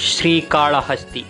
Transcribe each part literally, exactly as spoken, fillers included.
श्रीकालहस्ती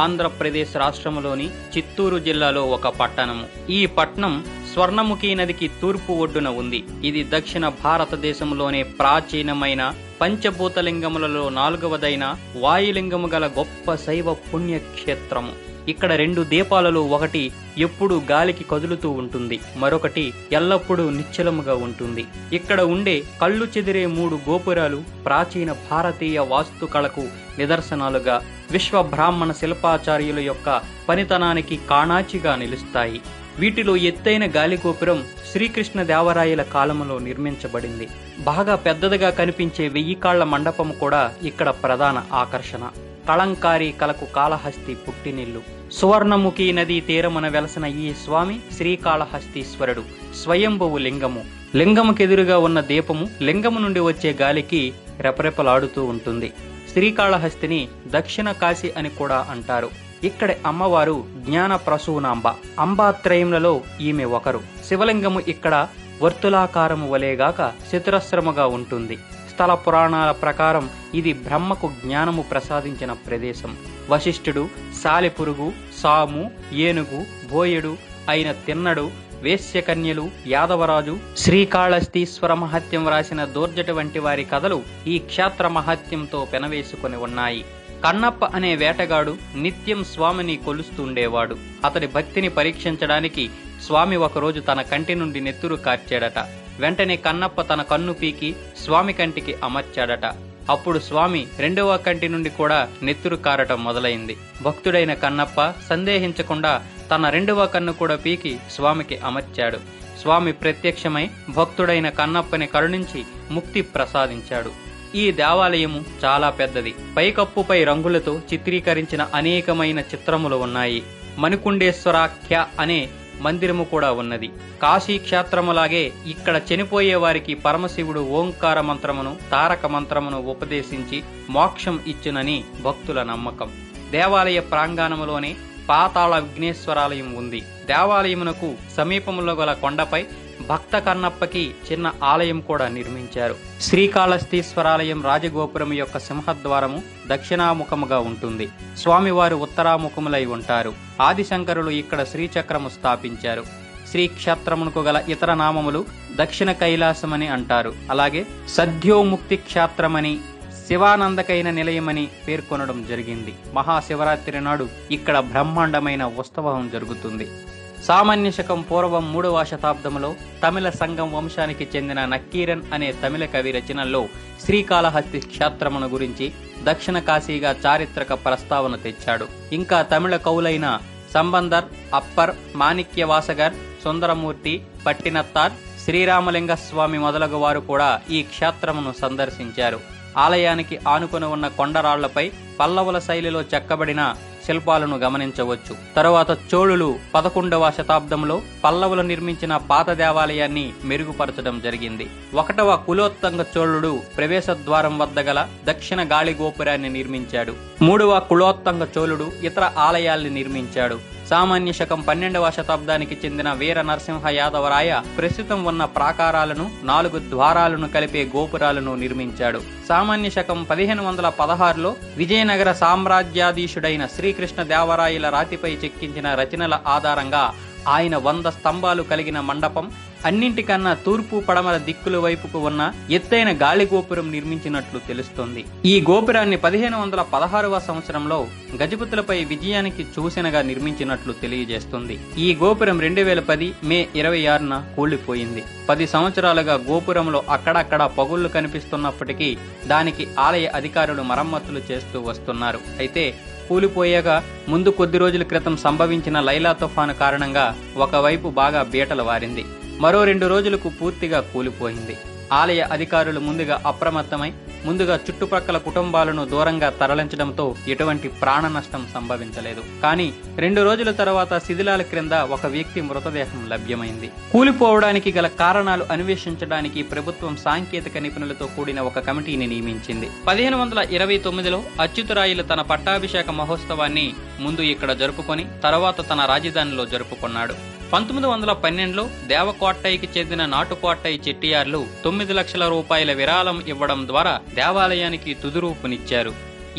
आंध्र प्रदेश राष्ट्रमुलोनी चित्तूरु जिल्लालो ఒక పట్టణము। ఈ పట్టణం స్వర్ణముఖి నదికి తూర్పు ఒడ్డున ఉంది। ఇది దక్షిణ భారతదేశంలోనే ప్రాచీనమైన పంచభూతలింగములలో నాలుగవదైన వాయులింగము గల గొప్ప శైవ పుణ్యక్షేత్రము। ఇక్కడ రెండు దీపాలలో ఒకటి ఎప్పుడు గాలికి కదులుతూ ఉంటుంది, మరొకటి ఎల్లప్పుడూ నిశ్చలముగా ఉంటుంది। ఇక్కడ ఉండే కళ్ళు చెదిరే మూడు గోపురాలు ప్రాచీన భారతీయ వాస్తుకళకు నిదర్శనాలుగా విశ్వ బ్రాహ్మణ శిల్పాచార్యుల యొక్క పనితనానికి కాణాచిగా నిలుస్తాయి। వీటిలో ఎత్తైన గాలిగోపురం శ్రీకృష్ణ దేవరాయల కాలములో నిర్మించబడింది। బాగా పెద్దదిగా కనిపించే వెయ్యి కాళ్ల మండపము కూడా ఇక్కడ ప్రధాన ఆకర్షణ। కళంకారీ కలకు కాళహస్తి పుట్టినిల్లు। సువర్ణముఖి నదీ తీరమున వెలసిన ఈ స్వామి శ్రీకాళహస్తీశ్వరుడు స్వయంభువు లింగము। లింగముకెదురుగా ఉన్న దీపము లింగము నుండి వచ్చే గాలికి రెపరెపలాడుతూ ఉంటుంది। శ్రీకాళహస్తిని దక్షిణ కాశీ అని కూడా అంటారు। ఇక్కడి అమ్మవారు జ్ఞాన ప్రసూనాంబ, అంబాత్రయములలో ఈమె ఒకరు। శివలింగము ఇక్కడ వర్తులాకారము వలేగాక చతురస్రముగా ఉంటుంది। స్థల పురాణాల ప్రకారం ఇది బ్రహ్మకు జ్ఞానము ప్రసాదించిన ప్రదేశం। వశిష్ఠుడు సాలెపురుగు, సాము, ఏనుగు, బోయెడు అయిన తిన్నడు, వేశ్యకన్యలు, యాదవరాజు, శ్రీకాళహస్తీశ్వర మహత్యం వ్రాసిన దోర్జటి వంటి వారి కథలు ఈ క్షేత్ర మహత్యంతో పెనవేసుకుని ఉన్నాయి। కన్నప్ಪ అనే వేటగాడు నిత్యం స్వామిని కొలుస్తుండేవాడు। అతడి భక్తిని పరీక్షించడానికి స్వామి ఒకరోజు తన కంటి నుండి నెత్తురు కార్చాడట। వెంటనే కన్నప్ప తన కన్ను పీకి స్వామి కంటికి అమర్చాడట। అప్పుడు స్వామి రెండవ కంటి నుండి కూడా నెత్తురు కారటం మొదలైంది। భక్తుడైన కన్నప్ప సందేహించకుండా తన రెండవ కన్ను కూడా పీకి స్వామికి అమర్చాడు। స్వామి ప్రత్యక్షమై భక్తుడైన కన్నప్పని కరుణించి ముక్తి ప్రసాదించాడు। ఈ దేవాలయము చాలా పెద్దది। పైకప్పుపై రంగులతో చిత్రీకరించిన అనేకమైన చిత్రములు ఉన్నాయి। మణికంటేశ్వరాఖ్య అనే మందిరము కూడా ఉన్నది। కాశీ క్షేత్రములాగే ఇక్కడ చనిపోయే వారికి పరమశివుడు ఓంకార మంత్రమును, తారక మంత్రమును ఉపదేశించి మోక్షం ఇచ్చునని భక్తుల నమ్మకం। దేవాలయ ప్రాంగణములోనే పాతాళ విఘ్నేశ్వరాలయం ఉంది। దేవాలయమునకు సమీపములో గల కొండపై భక్త కన్నప్పకి చిన్న ఆలయం కూడా నిర్మించారు। శ్రీకాళహస్తీశ్వరాలయం రాజగోపురం యొక్క సింహద్వారము దక్షిణాముఖముగా ఉంటుంది। స్వామివారు ఉత్తరాముఖములై ఉంటారు। ఆదిశంకరులు ఇక్కడ శ్రీచక్రము స్థాపించారు। శ్రీక్షేత్రమునకు గల ఇతర నామములు దక్షిణ కైలాసమని అంటారు। అలాగే సద్యోముక్తి క్షేత్రమని, శివానందకైన నిలయమని పేర్కొనడం జరిగింది। మహాశివరాత్రి నాడు ఇక్కడ బ్రహ్మాండమైన ఉత్సవం జరుగుతుంది। సామాన్య శకం పూర్వం మూడవ శతాబ్దంలో తమిళ సంగం వంశానికి చెందిన నక్కీరన్ అనే తమిళ కవి రచనల్లో శ్రీకాళహస్తి క్షేత్రమును గురించి దక్షిణ కాశీగా చారిత్రక ప్రస్తావన తెచ్చాడు। ఇంకా తమిళ కవులైన సంబందర్, అప్పర్, మానిక్య వాసగర్, సుందరమూర్తి, పట్టినత్తార్, శ్రీరామలేంగా స్వామి మొదలగు వారు కూడా ఈ క్షేత్రమును సందర్శించారు। ఆలయానికి ఆనుకొని ఉన్న కొండరాళ్లపై పల్లవుల శైలిలో చెక్కబడిన శిల్పాలను గమనించవచ్చు। తరువాత చోళులు పదకొండవ శతాబ్దంలో పల్లవులు నిర్మించిన పాత దేవాలయాన్ని మెరుగుపరచడం జరిగింది। ఒకటవ కులోత్తంగ చోళుడు ప్రవేశ ద్వారం వద్ద గల దక్షిణ గాలి గోపురాన్ని నిర్మించాడు। మూడవ కులోత్తంగ చోళుడు ఇతర ఆలయాల్ని నిర్మించాడు। సామాన్య శకం పన్నెండవ శతాబ్దానికి చెందిన వీర నరసింహ యాదవరాయ ప్రస్తుతం ఉన్న ప్రాకారాలను, నాలుగు ద్వారాలను కలిపే గోపురాలను నిర్మించాడు। సామాన్య శకం పదిహేను వందల పదహారులో విజయనగర సామ్రాజ్యాధీశుడైన శ్రీకృష్ణ దేవరాయల రాతిపై చెక్కించిన రచనల ఆధారంగా ఆయన వంద స్తంభాలు కలిగిన మండపం, అన్నింటికన్నా తూర్పు పడమల దిక్కుల వైపుకు ఉన్న ఎత్తైన గాలి గోపురం నిర్మించినట్లు తెలుస్తుంది। ఈ గోపురాన్ని పదిహేను వందల పదహారవ సంవత్సరంలో గజపతులపై విజయానికి చూసినగా నిర్మించినట్లు తెలియజేస్తుంది। ఈ గోపురం రెండు వేల పది మే ఇరవై ఆరున కూలిపోయింది। పది సంవత్సరాలుగా గోపురంలో అక్కడక్కడ పగుళ్లు కనిపిస్తున్నప్పటికీ దానికి ఆలయ అధికారులు మరమ్మతులు చేస్తూ వస్తున్నారు। అయితే కూలిపోయాక ముందు కొద్ది రోజుల క్రితం సంభవించిన లైలా తుఫాను కారణంగా ఒకవైపు బాగా బీటలు వారింది, మరో రెండు రోజులకు పూర్తిగా కూలిపోయింది। ఆలయ అధికారులు ముందుగా అప్రమత్తమై ముందుగా చుట్టుప్రక్కల కుటుంబాలను దూరంగా తరలించడంతో ఎటువంటి ప్రాణ నష్టం సంభవించలేదు। కానీ రెండు రోజుల తర్వాత శిథిలాల క్రింద ఒక వ్యక్తి మృతదేహం లభ్యమైంది। కూలిపోవడానికి గల కారణాలు అన్వేషించడానికి ప్రభుత్వం సాంకేతిక నిపుణులతో కూడిన ఒక కమిటీని నియమించింది। పదిహేను వందల ఇరవై తొమ్మిదిలో అచ్యుతరాయలు తన పట్టాభిషేక మహోత్సవాన్ని ముందు ఇక్కడ జరుపుకొని తర్వాత తన రాజధానిలో జరుపుకున్నాడు। పంతొమ్మిది వందల పన్నెండులో దేవకోట్టయ్యకి చెందిన నాటుకోట్టయ్య చెట్టియార్లు తొమ్మిది లక్షల రూపాయల విరాళం ఇవ్వడం ద్వారా దేవాలయానికి తుది రూపునిచ్చారు।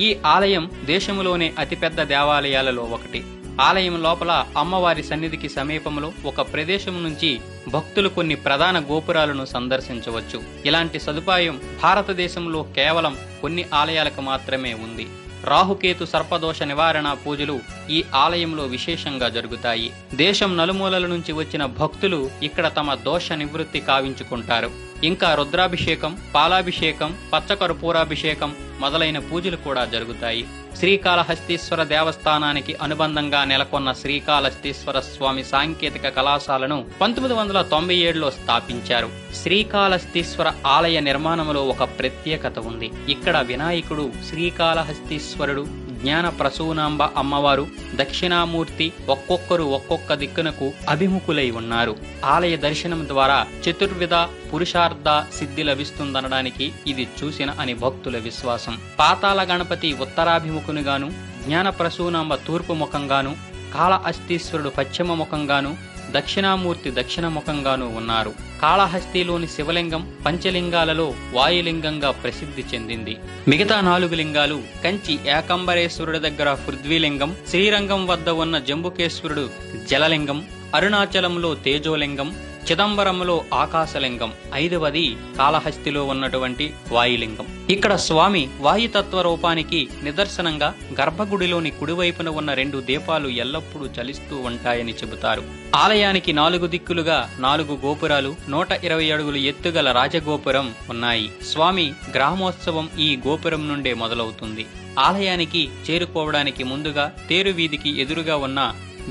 ఈ ఆలయం దేశములోనే అతిపెద్ద దేవాలయాలలో ఒకటి. ఆలయం లోపల అమ్మవారి సన్నిధికి సమీపంలో ఒక ప్రదేశం నుంచి భక్తులు కొన్ని ప్రధాన గోపురాలను సందర్శించవచ్చు. ఇలాంటి సదుపాయం భారతదేశంలో కేవలం కొన్ని ఆలయాలకు మాత్రమే ఉంది. రాహుకేతు సర్పదోష నివారణ పూజలు ఈ ఆలయంలో విశేషంగా జరుగుతాయి. దేశం నలుమూలల నుంచి వచ్చిన భక్తులు ఇక్కడ తమ దోష నివృత్తి కావించుకుంటారు. ఇంకా రుద్రాభిషేకం, పాలాభిషేకం, పచ్చకర్పూరాభిషేకం మొదలైన పూజలు కూడా జరుగుతాయి. శ్రీకాళహస్తీశ్వర దేవస్థానానికి అనుబంధంగా నెలకొన్న శ్రీకాళహస్తీశ్వర స్వామి సాంకేతిక కళాశాలను పంతొమ్మిది వందల తొంభై ఏడులో స్థాపించారు. శ్రీకాళహస్తీశ్వర ఆలయ నిర్మాణంలో ఒక ప్రత్యేకత ఉంది. ఇక్కడ వినాయకుడు, శ్రీకాళహస్తీశ్వరుడు, జ్ఞాన ప్రసూనాంబ అమ్మవారు, దక్షిణామూర్తి ఒక్కొక్కరు ఒక్కొక్క దిక్కునకు అభిముఖులై ఉన్నారు. ఆలయ దర్శనం ద్వారా చతుర్విధ పురుషార్థ సిద్ధి లభిస్తుందనడానికి ఇది చూసిన అని భక్తుల విశ్వాసం. పాతాళ గణపతి ఉత్తరాభిముఖునిగాను, జ్ఞాన ప్రసూనాంబ తూర్పు ముఖంగాను, కాళహస్తీశ్వరుడు పశ్చిమ ముఖంగాను, దక్షిణామూర్తి దక్షిణ ముఖంగాను ఉన్నారు. కాళహస్తిలోని శివలింగం పంచలింగాలలో వాయులింగంగా ప్రసిద్ధి చెందింది. మిగతా నాలుగు లింగాలు కంచి ఏకంబరేశ్వరుడి దగ్గర పృథ్వీలింగం, శ్రీరంగం వద్ద ఉన్న జంబుకేశ్వరుడు జలలింగం, అరుణాచలంలో తేజోలింగం, చిదంబరంలో ఆకాశలింగం, ఐదవది కాళహస్తిలో ఉన్నటువంటి వాయులింగం. ఇక్కడ స్వామి వాయుతత్వ రూపానికి నిదర్శనంగా గర్భగుడిలోని కుడివైపున ఉన్న రెండు దీపాలు ఎల్లప్పుడూ చలిస్తూ ఉంటాయని చెబుతారు. ఆలయానికి నాలుగు దిక్కులుగా నాలుగు గోపురాలు, నూట ఇరవై అడుగులు ఎత్తుగల రాజగోపురం ఉన్నాయి. స్వామి గ్రామోత్సవం ఈ గోపురం నుండే మొదలవుతుంది. ఆలయానికి చేరుకోవడానికి ముందుగా తేరు వీధికి ఎదురుగా ఉన్న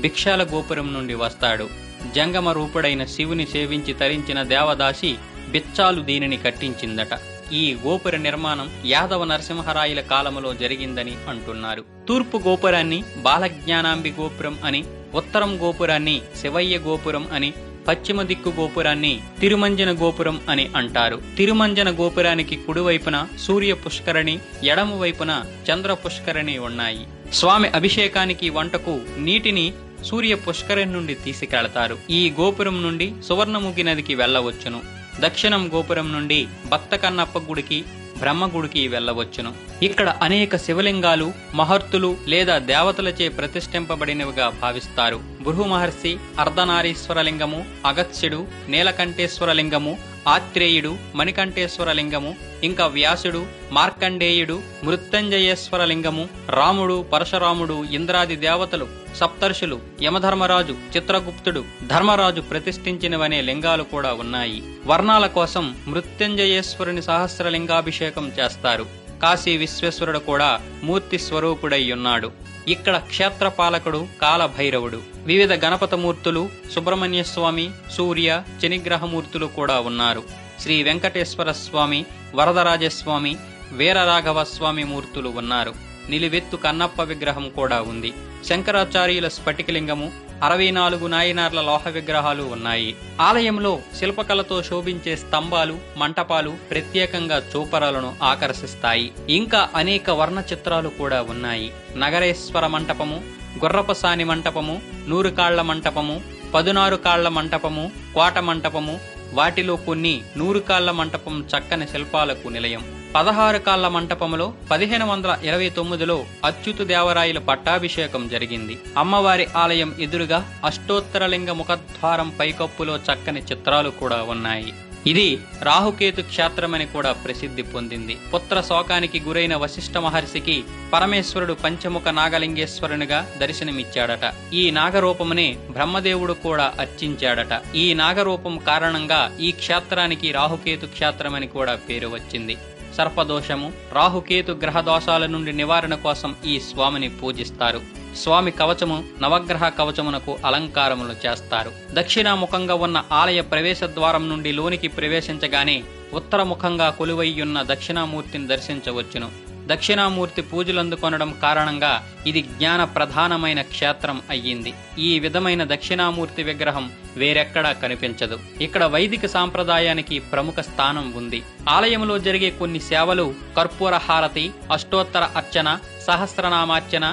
భిక్షాల గోపురం నుండి వస్తాడు. జంగమ రూపుడైన శివుని సేవించి తరించిన దేవదాసి బిచ్చాలు దీనిని కట్టించిందట. ఈ గోపుర నిర్మాణం యాదవ నరసింహరాయల కాలంలో జరిగిందని అంటున్నారు. తూర్పు గోపురాన్ని బాలజ్ఞానాంబి గోపురం అని, ఉత్తరం గోపురాన్ని శివయ్య గోపురం అని, పశ్చిమ దిక్కు గోపురాన్ని తిరుమంజన గోపురం అని అంటారు. తిరుమంజన గోపురానికి కుడివైపున సూర్య పుష్కరణి, ఎడమ వైపున చంద్ర పుష్కరణి ఉన్నాయి. స్వామి అభిషేకానికి, వంటకు నీటిని సూర్య పుష్కరణి నుండి తీసుకెళతారు. ఈ గోపురం నుండి సువర్ణముఖి నదికి వెళ్ళవచ్చును. దక్షిణం గోపురం నుండి భక్త కన్నప్ప గుడికి, బ్రహ్మగుడికి వెళ్ళవచ్చును. ఇక్కడ అనేక శివలింగాలు మహర్తులు లేదా దేవతలచే ప్రతిష్ఠింపబడినవిగా భావిస్తారు. భృహు మహర్షి అర్ధనారీశ్వర లింగము, అగత్స్యుడు నీలకంఠేశ్వర లింగము, ఆత్రేయుడు మణికంఠేశ్వర లింగము, ఇంకా వ్యాసుడు మార్కండేయుడు మృత్యుంజయేశ్వర లింగము, రాముడు పరశురాముడు, ఇంద్రాది దేవతలు, సప్తర్షులు, యమధర్మరాజు, చిత్రగుప్తుడు, ధర్మరాజు ప్రతిష్ఠించినవనే లింగాలు కూడా ఉన్నాయి. వర్ణాల కోసం మృత్యుంజయేశ్వరుని సహస్రలింగాభిషేకం చేస్తారు. కాశీ విశ్వేశ్వరుడు కూడా మూర్తి స్వరూపుడై ఉన్నాడు. ఇక్కడ క్షేత్రపాలకుడు కాలభైరవుడు, వివిధ గణపత మూర్తులు, సుబ్రహ్మణ్య స్వామి, సూర్య చనిగ్రహమూర్తులు కూడా ఉన్నారు. శ్రీ వెంకటేశ్వర స్వామి, వరదరాజస్వామి, వీరరాఘవ స్వామి మూర్తులు ఉన్నారు. నిలువెత్తు కన్నప్ప విగ్రహం కూడా ఉంది. శంకరాచార్యుల స్ఫటికలింగము, అరవై నాలుగు నాయనార్ల లోహ విగ్రహాలు ఉన్నాయి. ఆలయంలో శిల్పకళతో శోభించే స్తంభాలు, మంటపాలు ప్రత్యేకంగా చూపరాలను ఆకర్షిస్తాయి. ఇంకా అనేక వర్ణ చిత్రాలు కూడా ఉన్నాయి. నగరేశ్వర మంటపము, గుర్రపసాని మంటపము, నూరు కాళ్ల మంటపము, పదునారు కాళ్ల మంటపము, కోట మంటపము, వాటిలో కొన్ని నూరు కాళ్ల మంటపం చక్కని శిల్పాలకు నిలయం. పదహారు కాళ్ల మంటపంలో పదిహేను వందల ఇరవై తొమ్మిదిలో అచ్యుతు దేవరాయల పట్టాభిషేకం జరిగింది. అమ్మవారి ఆలయం ఎదురుగా అష్టోత్తరలింగ ముఖద్వారం పైకప్పులో చక్కని చిత్రాలు కూడా ఉన్నాయి. ఇది రాహుకేతు క్షేత్రమని కూడా ప్రసిద్ధి పొందింది. పుత్ర శోకానికి గురైన వశిష్ఠ మహర్షికి పరమేశ్వరుడు పంచముఖ నాగలింగేశ్వరునిగా దర్శనమిచ్చాడట. ఈ నాగరూపమునే బ్రహ్మదేవుడు కూడా అర్చించాడట. ఈ నాగరూపం కారణంగా ఈ క్షేత్రానికి రాహుకేతు క్షేత్రమని కూడా పేరు వచ్చింది. సర్పదోషము, రాహుకేతు గ్రహ దోషాల నుండి నివారణ కోసం ఈ స్వామిని పూజిస్తారు. స్వామి కవచము, నవగ్రహ కవచమునకు అలంకారములు చేస్తారు. దక్షిణాముఖంగా ఉన్న ఆలయ ప్రవేశ ద్వారం నుండి లోనికి ప్రవేశించగానే ఉత్తరముఖంగా కొలువైయున్న దక్షిణామూర్తిని దర్శించవచ్చును. దక్షిణామూర్తి పూజలందుకొనడం కారణంగా ఇది జ్ఞాన ప్రధానమైన క్షేత్రం అయ్యింది. ఈ విధమైన దక్షిణామూర్తి విగ్రహం వేరెక్కడా కనిపించదు. ఇక్కడ వైదిక సాంప్రదాయానికి ప్రముఖ స్థానం ఉంది. ఆలయంలో జరిగే కొన్ని సేవలు కర్పూర హారతి, అష్టోత్తర అర్చన, సహస్రనామార్చన,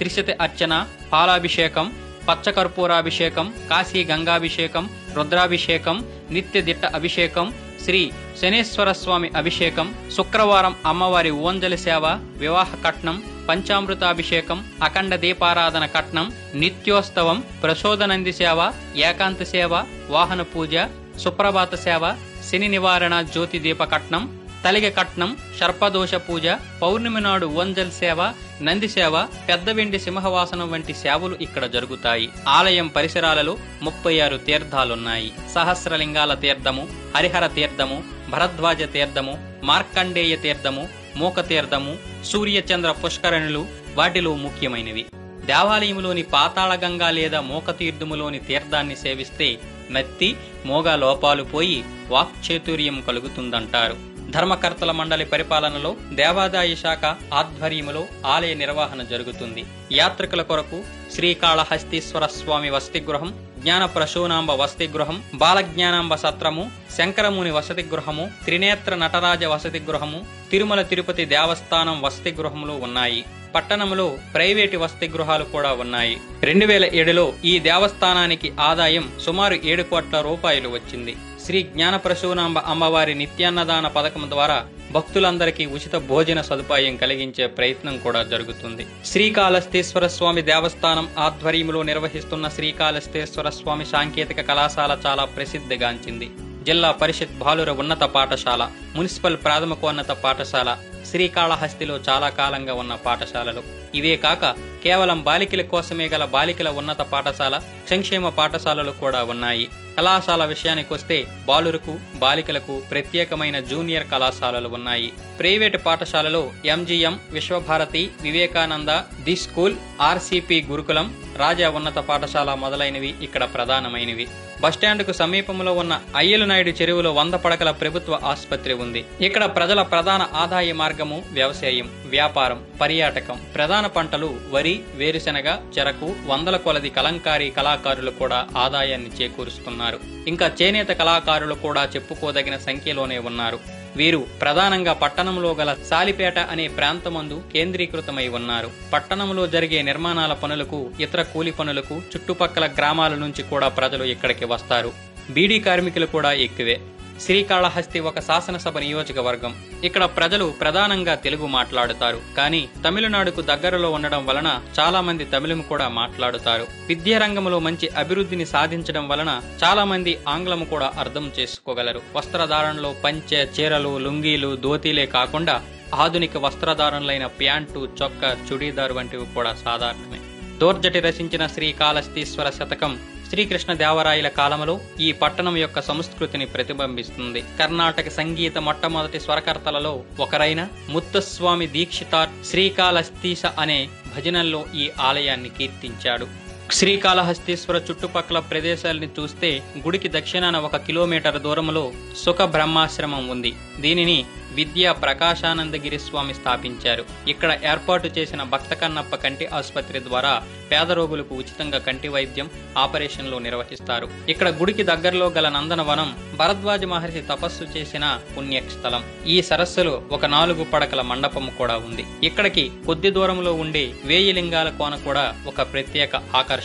త్రిశతి అర్చన, పాలాభిషేకం, పచ్చకర్పూరాభిషేకం, కాశీ గంగాభిషేకం, రుద్రాభిషేకం, నిత్య దిట్ట అభిషేకం, శ్రీ శనేశ్వర స్వామి అభిషేకం, శుక్రవారం అమ్మవారి ఓంజలి సేవ, వివాహ కట్నం, పంచామృతాభిషేకం, అఖండ దీపారాధన కట్నం, నిత్యోత్సవం, ప్రసోదనంది సేవ, ఏకాంత సేవ, వాహన పూజ, సుప్రభాత సేవ, శని నివారణ జ్యోతి దీప కట్నం, తలిగ కట్నం, శర్పదోష పూజ, పౌర్ణమి నాడు ఓంజల్ సేవ, నంది సేవ, పెద్దవెండి సింహవాసనం వంటి సేవలు ఇక్కడ జరుగుతాయి. ఆలయం పరిసరాలలో ముప్పై ఆరు తీర్థాలున్నాయి. సహస్రలింగాల తీర్థము, హరిహర తీర్థము, భరద్వాజ తీర్థము, మార్కండేయ తీర్థము, మూక తీర్థము, సూర్యచంద్ర పుష్కరణులు వాటిలో ముఖ్యమైనవి. దేవాలయంలోని పాతాళగంగా లేదా మూక తీర్థములోని తీర్థాన్ని సేవిస్తే మత్తి మోగా లోపాలు పోయి వాక్చేతుర్యం కలుగుతుందంటారు. ధర్మకర్తల మండలి పరిపాలనలో దేవాదాయ శాఖ ఆధ్వర్యంలో ఆలయ నిర్వహణ జరుగుతుంది. యాత్రికుల కొరకు శ్రీకాళహస్తీశ్వర స్వామి వసతి గృహం, జ్ఞాన ప్రసూనాంబ వసతి గృహం, బాలజ్ఞానాంబ సత్రము, శంకరముని వసతి గృహము, త్రినేత్ర నటరాజ వసతి గృహము, తిరుమల తిరుపతి దేవస్థానం వసతి గృహములు ఉన్నాయి. పట్టణంలో ప్రైవేటు వసతి గృహాలు కూడా ఉన్నాయి. రెండు వేల ఏడులో ఈ దేవస్థానానికి ఆదాయం సుమారు ఏడు కోట్ల రూపాయలు వచ్చింది. శ్రీ జ్ఞాన ప్రసూనాంబ అమ్మవారి నిత్యాన్నదాన పథకం ద్వారా భక్తులందరికీ ఉచిత భోజన సదుపాయం కలిగించే ప్రయత్నం కూడా జరుగుతుంది. శ్రీకాళహస్తీశ్వర స్వామి దేవస్థానం ఆధ్వర్యంలో నిర్వహిస్తున్న శ్రీకాళహస్తీశ్వర స్వామి సాంకేతిక కళాశాల చాలా ప్రసిద్ధిగాంచింది. జిల్లా పరిషత్ బాలుర ఉన్నత పాఠశాల, మున్సిపల్ ప్రాథమికోన్నత పాఠశాల శ్రీకాళహస్తిలో చాలా కాలంగా ఉన్న పాఠశాలలు. ఇవే కాక కేవలం బాలికల కోసమే గల బాలికల ఉన్నత పాఠశాల, సంక్షేమ పాఠశాలలు కూడా ఉన్నాయి. కళాశాల విషయానికొస్తే బాలురకు బాలికలకు ప్రత్యేకమైన జూనియర్ కళాశాలలు ఉన్నాయి. ప్రైవేటు పాఠశాలలో MGM, Vishwabharati, Vivekananda the school, RCP Gurukulam, రాజా ఉన్నత పాఠశాల మొదలైనవి ఇక్కడ ప్రధానమైనవి. బస్టాండ్కు సమీపంలో ఉన్న అయ్యలనాయుడు చెరువులో వంద పడకల ప్రభుత్వ ఆసుపత్రి ఉంది. ఇక్కడ ప్రజల ప్రధాన ఆదాయ మార్గము వ్యవసాయం, వ్యాపారం, పర్యాటకం. ప్రధాన పంటలు వరి, వేరుశెనగ, చెరకు. వందల కొలది కలంకారీ కళాకారులు కూడా ఆదాయాన్ని చేకూరుస్తున్నారు. ఇంకా చేనేత కళాకారులు కూడా చెప్పుకోదగిన సంఖ్యలోనే ఉన్నారు. వీరు ప్రధానంగా పట్టణంలో గల సాలిపేట అనే ప్రాంతమందు కేంద్రీకృతమై ఉన్నారు. పట్టణంలో జరిగే నిర్మాణాల పనులకు, ఇతర కూలి పనులకు చుట్టుపక్కల గ్రామాల నుంచి కూడా ప్రజలు ఇక్కడికి వస్తారు. బీడీ కార్మికులు కూడా ఎక్కువే. శ్రీకాళహస్తి ఒక శాసనసభ నియోజకవర్గం. ఇక్కడ ప్రజలు ప్రధానంగా తెలుగు మాట్లాడుతారు. కానీ తమిళనాడుకు దగ్గరలో ఉండడం వలన చాలా మంది తమిళం కూడా మాట్లాడుతారు. విద్యారంగంలో మంచి అభివృద్ధిని సాధించడం వలన చాలా మంది ఆంగ్లం కూడా అర్థం చేసుకోగలరు. వస్త్రధారణలో పంచె, చీరలు, లుంగీలు, దోతీలే కాకుండా ఆధునిక వస్త్రధారణలైన ప్యాంటు, చొక్కా, చుడీదార్ వంటివి కూడా సాధారణమే. దోర్జటి రచించిన శ్రీకాళహస్తీశ్వర శతకం శ్రీకృష్ణ దేవరాయల కాలంలో ఈ పట్టణం యొక్క సంస్కృతిని ప్రతిబింబిస్తుంది. కర్ణాటక సంగీత మొట్టమొదటి స్వరకర్తలలో ఒకరైన ముత్తస్వామి దీక్షితార్ శ్రీకాళహస్తీశ అనే భజనల్లో ఈ ఆలయాన్ని కీర్తించాడు. శ్రీకాళహస్తీశ్వర చుట్టుపక్కల ప్రదేశాలని చూస్తే గుడికి దక్షిణాన ఒక కిలోమీటర్ దూరంలో సుఖ బ్రహ్మాశ్రమం ఉంది. దీనిని విద్యా ప్రకాశానందగిరి స్వామి స్థాపించారు. ఇక్కడ ఏర్పాటు చేసిన భక్త కన్నప్ప కంటి ఆసుపత్రి ద్వారా పేద రోగులకు ఉచితంగా కంటి వైద్యం, ఆపరేషన్లు నిర్వహిస్తారు. ఇక్కడ గుడికి దగ్గరలో గల నందనవనం భరద్వాజ మహర్షి తపస్సు చేసిన పుణ్యస్థలం. ఈ సరస్సులో ఒక నాలుగు పడకల మండపం కూడా ఉంది. ఇక్కడికి కొద్ది దూరంలో ఉండే వేయి లింగాల కోన కూడా ఒక ప్రత్యేక ఆకర్షణ.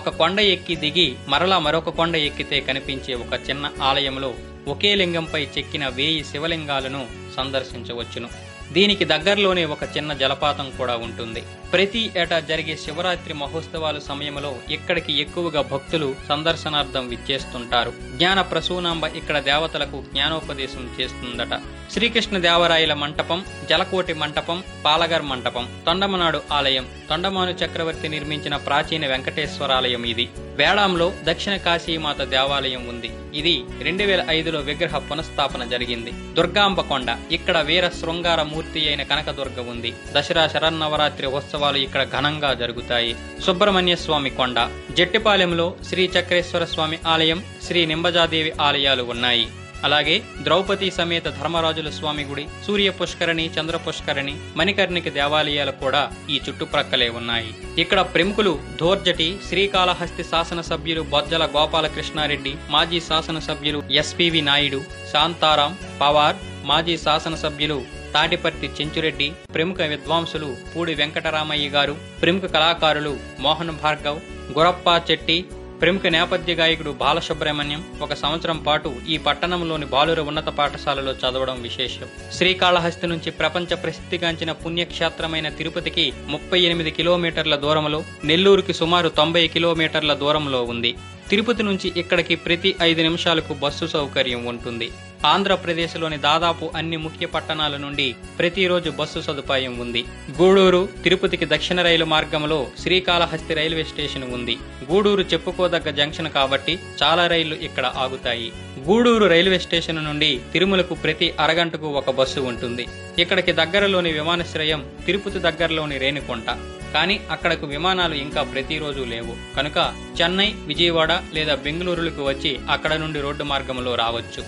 ఒక కొండ ఎక్కి దిగి మరలా మరొక కొండ ఎక్కితే కనిపించే ఒక చిన్న ఆలయంలో ఒకే లింగంపై చెక్కిన వేయి శివలింగాలను సందర్శించవచ్చును. దీనికి దగ్గరలోనే ఒక చిన్న జలపాతం కూడా ఉంటుంది. ప్రతి ఏటా జరిగే శివరాత్రి మహోత్సవాల సమయంలో ఇక్కడికి ఎక్కువగా భక్తులు సందర్శనార్థం విచ్చేస్తుంటారు. జ్ఞాన ప్రసూనాంబ ఇక్కడ దేవతలకు జ్ఞానోపదేశం చేస్తుందట. శ్రీకృష్ణ దేవరాయల మంటపం, జలకోటి మంటపం, పాలగర్ మంటపం, తొండమనాడు ఆలయం, తొండమాను చక్రవర్తి నిర్మించిన ప్రాచీన వెంకటేశ్వరాలయం ఇది. వేడాంలో దక్షిణ కాశీమాత దేవాలయం ఉంది. ఇది రెండు వేల ఐదులో విగ్రహ పునఃస్థాపన జరిగింది. దుర్గాంబకొండ, ఇక్కడ వీర శృంగార మూర్తి అయిన కనకదుర్గ ఉంది. దసరా, శరన్నవరాత్రి ఉత్సవాలు ఇక్కడ ఘనంగా జరుగుతాయి. సుబ్రహ్మణ్య స్వామి కొండ, జట్టిపాలెంలో శ్రీ చక్రేశ్వర స్వామి ఆలయం, శ్రీ నింబజాదేవి ఆలయాలు ఉన్నాయి. అలాగే ద్రౌపది సమేత ధర్మరాజుల స్వామి గుడి, సూర్య పుష్కరణి, చంద్ర పుష్కరణి, మణికర్ణిక దేవాలయాలు కూడా ఈ చుట్టుప్రక్కలే ఉన్నాయి. ఇక్కడ ప్రముఖులు ధోర్జటి శ్రీకాళహస్తి శాసనసభ్యులు బొజ్జల గోపాలకృష్ణారెడ్డి, మాజీ శాసనసభ్యులు ఎస్పివి నాయుడు, శాంతారాం పవార్, మాజీ శాసనసభ్యులు తాటిపర్తి చెంచురెడ్డి, ప్రముఖ విద్వాంసులు పూడి వెంకటరామయ్య గారు, ప్రముఖ కళాకారులు మోహన్ భార్గవ్, గురప్ప చెట్టి, ప్రముఖ నేపథ్య గాయకుడు బాలసుబ్రహ్మణ్యం ఒక సంవత్సరం పాటు ఈ పట్టణంలోని బాలుర ఉన్నత పాఠశాలలో చదవడం విశేషం. శ్రీకాళహస్తి నుంచి ప్రపంచ ప్రసిద్ధిగాంచిన పుణ్యక్షేత్రమైన తిరుపతికి ముప్పై ఎనిమిది కిలోమీటర్ల దూరంలో, నెల్లూరుకి సుమారు తొంభై కిలోమీటర్ల దూరంలో ఉంది. తిరుపతి నుంచి ఇక్కడికి ప్రతి ఐదు నిమిషాలకు బస్సు సౌకర్యం ఉంటుంది. ఆంధ్రప్రదేశ్లోని దాదాపు అన్ని ముఖ్య పట్టణాల నుండి ప్రతిరోజు బస్సు సదుపాయం ఉంది. గూడూరు తిరుపతికి దక్షిణ రైలు మార్గంలో శ్రీకాళహస్తి రైల్వే స్టేషన్ ఉంది. గూడూరు చెప్పుకోదగ్గ జంక్షన్ కాబట్టి చాలా రైళ్లు ఇక్కడ ఆగుతాయి. గూడూరు రైల్వే స్టేషన్ నుండి తిరుమలకు ప్రతి అరగంటకు ఒక బస్సు ఉంటుంది. ఇక్కడికి దగ్గరలోని విమానాశ్రయం తిరుపతి దగ్గరలోని రేణికొంట. కానీ అక్కడకు విమానాలు ఇంకా ప్రతిరోజు లేవు కనుక చెన్నై, విజయవాడ లేదా బెంగళూరులకు వచ్చి అక్కడ నుండి రోడ్డు మార్గంలో రావచ్చు.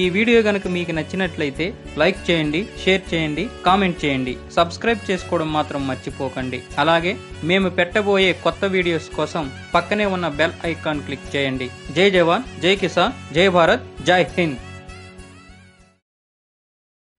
ఈ వీడియో గనుక మీకు నచ్చినట్లయితే లైక్ చేయండి, షేర్ చేయండి, కామెంట్ చేయండి. సబ్స్క్రైబ్ చేసుకోవడం మాత్రం మర్చిపోకండి. అలాగే మేము పెట్టబోయే కొత్త వీడియోస్ కోసం పక్కనే ఉన్న బెల్ ఐకాన్ క్లిక్ చేయండి. జై జవాన్, జై కిసాన్, జై భారత్, జై హింద్.